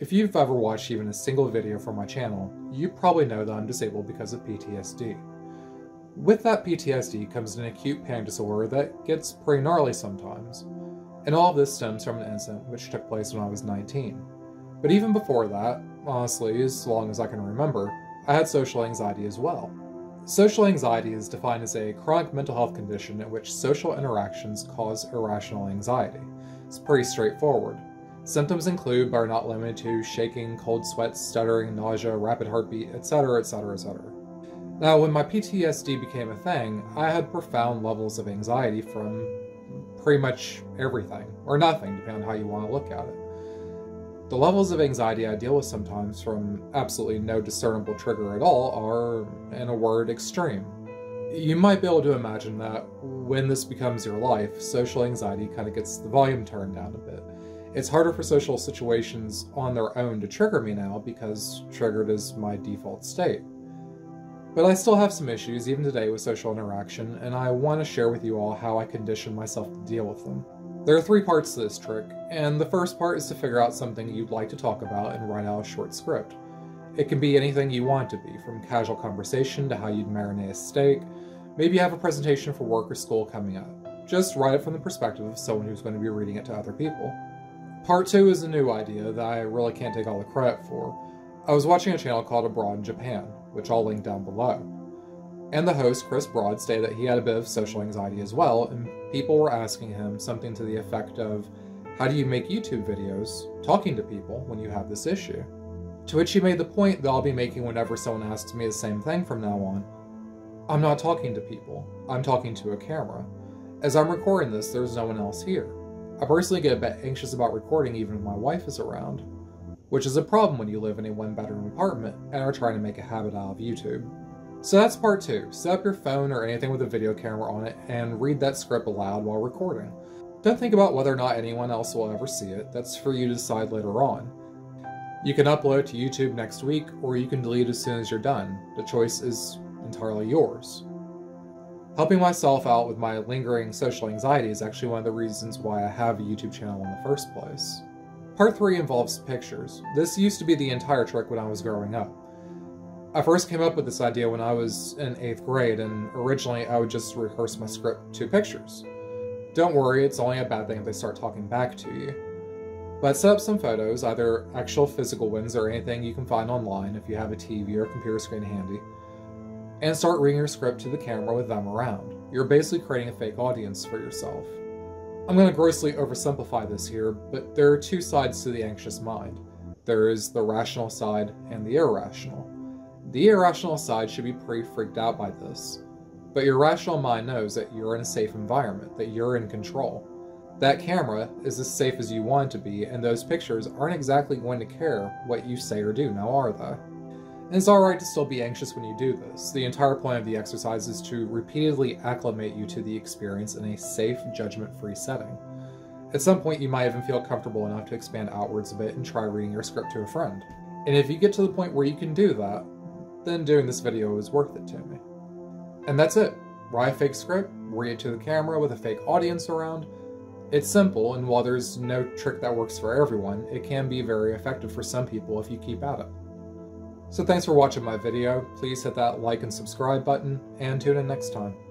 If you've ever watched even a single video from my channel, you probably know that I'm disabled because of PTSD. With that PTSD comes an acute panic disorder that gets pretty gnarly sometimes, and all of this stems from an incident which took place when I was 19. But even before that, honestly, as long as I can remember, I had social anxiety as well. Social anxiety is defined as a chronic mental health condition in which social interactions cause irrational anxiety. It's pretty straightforward. Symptoms include, but are not limited to, shaking, cold sweats, stuttering, nausea, rapid heartbeat, etc, etc, etc. Now, when my PTSD became a thing, I had profound levels of anxiety from pretty much everything, or nothing, depending on how you want to look at it. The levels of anxiety I deal with sometimes from absolutely no discernible trigger at all are, in a word, extreme. You might be able to imagine that when this becomes your life, social anxiety kind of gets the volume turned down a bit. It's harder for social situations on their own to trigger me now because triggered is my default state. But I still have some issues even today with social interaction, and I want to share with you all how I condition myself to deal with them. There are three parts to this trick, and the first part is to figure out something you'd like to talk about and write out a short script. It can be anything you want to be, from casual conversation to how you'd marinate a steak. Maybe you have a presentation for work or school coming up. Just write it from the perspective of someone who's going to be reading it to other people. Part 2 is a new idea that I really can't take all the credit for. I was watching a channel called Abroad in Japan, which I'll link down below. And the host, Chris Broad, stated that he had a bit of social anxiety as well, and people were asking him something to the effect of, how do you make YouTube videos talking to people when you have this issue? To which he made the point that I'll be making whenever someone asks me the same thing from now on. I'm not talking to people, I'm talking to a camera. As I'm recording this, there's no one else here. I personally get a bit anxious about recording even if my wife is around, which is a problem when you live in a one-bedroom apartment and are trying to make a habit out of YouTube. So that's part 2. Set up your phone or anything with a video camera on it and read that script aloud while recording. Don't think about whether or not anyone else will ever see it, that's for you to decide later on. You can upload to YouTube next week, or you can delete as soon as you're done. The choice is entirely yours. Helping myself out with my lingering social anxiety is actually one of the reasons why I have a YouTube channel in the first place. Part 3 involves pictures. This used to be the entire trick when I was growing up. I first came up with this idea when I was in 8th grade, and originally I would just rehearse my script to pictures. Don't worry, it's only a bad thing if they start talking back to you. But I set up some photos, either actual physical ones or anything you can find online if you have a TV or computer screen handy, and start reading your script to the camera with them around. You're basically creating a fake audience for yourself. I'm going to grossly oversimplify this here, but there are two sides to the anxious mind. There is the rational side and the irrational. The irrational side should be pretty freaked out by this, but your rational mind knows that you're in a safe environment, that you're in control. That camera is as safe as you want it to be, and those pictures aren't exactly going to care what you say or do, now are they? And it's alright to still be anxious when you do this. The entire point of the exercise is to repeatedly acclimate you to the experience in a safe, judgment-free setting. At some point you might even feel comfortable enough to expand outwards a bit and try reading your script to a friend. And if you get to the point where you can do that, then doing this video is worth it to me. And that's it. Write a fake script, read it to the camera with a fake audience around. It's simple, and while there's no trick that works for everyone, it can be very effective for some people if you keep at it. So thanks for watching my video. Please hit that like and subscribe button, and tune in next time.